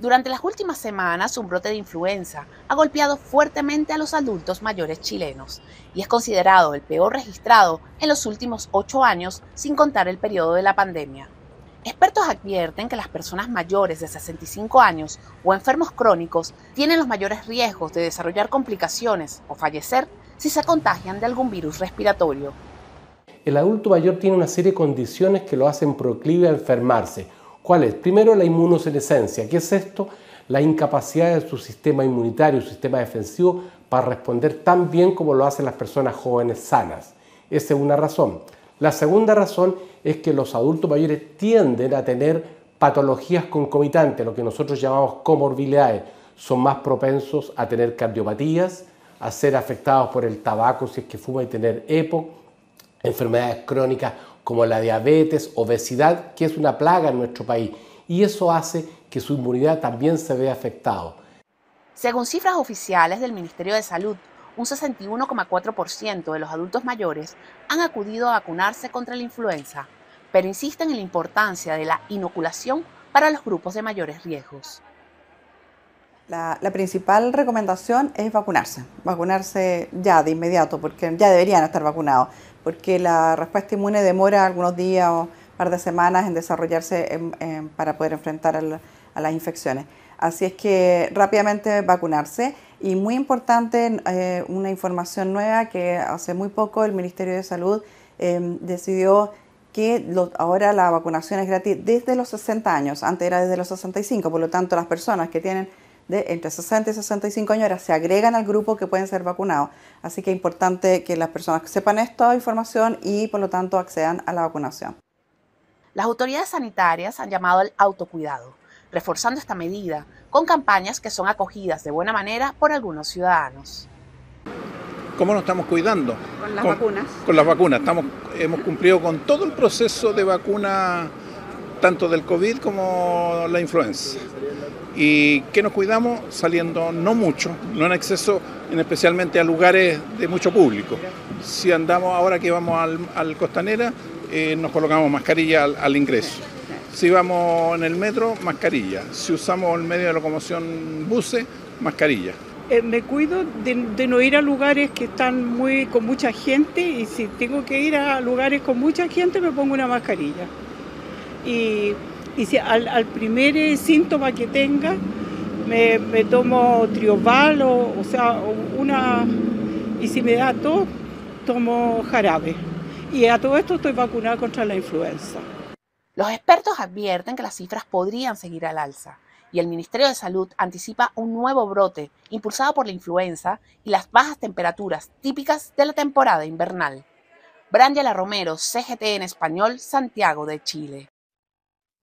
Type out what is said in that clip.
Durante las últimas semanas, un brote de influenza ha golpeado fuertemente a los adultos mayores chilenos y es considerado el peor registrado en los últimos 8 años, sin contar el periodo de la pandemia. Expertos advierten que las personas mayores de 65 años o enfermos crónicos tienen los mayores riesgos de desarrollar complicaciones o fallecer si se contagian de algún virus respiratorio. El adulto mayor tiene una serie de condiciones que lo hacen proclive a enfermarse. ¿Cuál es? Primero, la inmunosenescencia. ¿Qué es esto? La incapacidad de su sistema inmunitario, su sistema defensivo, para responder tan bien como lo hacen las personas jóvenes sanas. Esa es una razón. La segunda razón es que los adultos mayores tienden a tener patologías concomitantes, lo que nosotros llamamos comorbilidades. Son más propensos a tener cardiopatías, a ser afectados por el tabaco si es que fuma y tener EPOC, enfermedades crónicas como la diabetes, obesidad, que es una plaga en nuestro país, y eso hace que su inmunidad también se vea afectada. Según cifras oficiales del Ministerio de Salud, un 61,4% de los adultos mayores han acudido a vacunarse contra la influenza, pero insisten en la importancia de la inoculación para los grupos de mayores riesgos. La principal recomendación es vacunarse ya de inmediato, porque ya deberían estar vacunados, porque la respuesta inmune demora algunos días o un par de semanas en desarrollarse para poder enfrentar a las infecciones. Así es que rápidamente vacunarse, y muy importante una información nueva que hace muy poco el Ministerio de Salud decidió que ahora la vacunación es gratis desde los 60 años, antes era desde los 65, por lo tanto las personas que tienen entre 60 y 65 años ahora se agregan al grupo que pueden ser vacunados. Así que es importante que las personas sepan esta información y por lo tanto accedan a la vacunación. Las autoridades sanitarias han llamado al autocuidado, reforzando esta medida con campañas que son acogidas de buena manera por algunos ciudadanos. ¿Cómo nos estamos cuidando? Con las vacunas. Con las vacunas. Hemos cumplido con todo el proceso de vacuna, tanto del COVID como la influenza. ¿Y qué nos cuidamos? Saliendo no mucho, no en exceso, especialmente a lugares de mucho público. Si andamos ahora que vamos al Costanera, nos colocamos mascarilla al ingreso. Si vamos en el metro, mascarilla. Si usamos el medio de locomoción buses, mascarilla. Me cuido de no ir a lugares que están con mucha gente, y si tengo que ir a lugares con mucha gente me pongo una mascarilla. Y si al primer síntoma que tenga me tomo trioval y si me da tos, tomo jarabe. Y a todo esto estoy vacunada contra la influenza. Los expertos advierten que las cifras podrían seguir al alza y el Ministerio de Salud anticipa un nuevo brote impulsado por la influenza y las bajas temperaturas típicas de la temporada invernal. Brandela Romero, CGTN Español, Santiago de Chile.